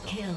Double kill.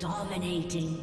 Dominating.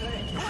turret has been destroyed.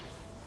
The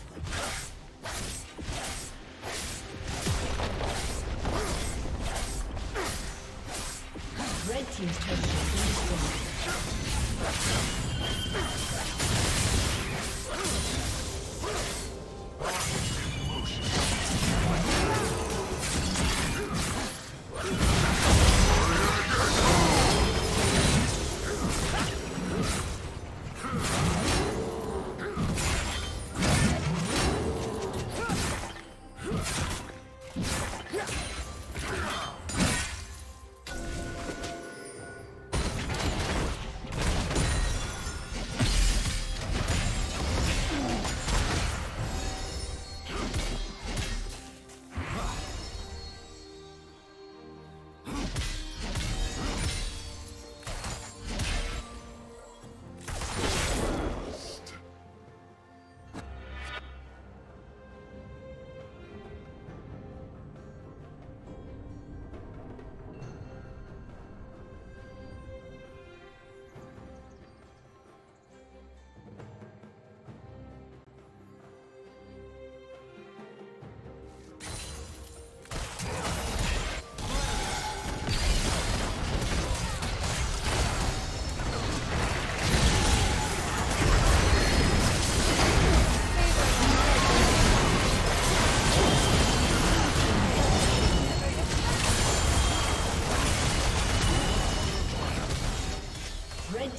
He's taking it. Red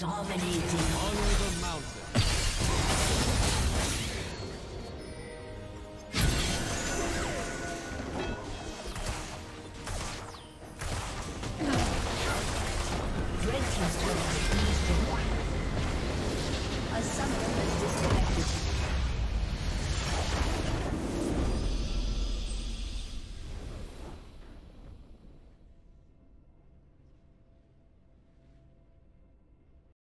Dominating. Honor the mountain.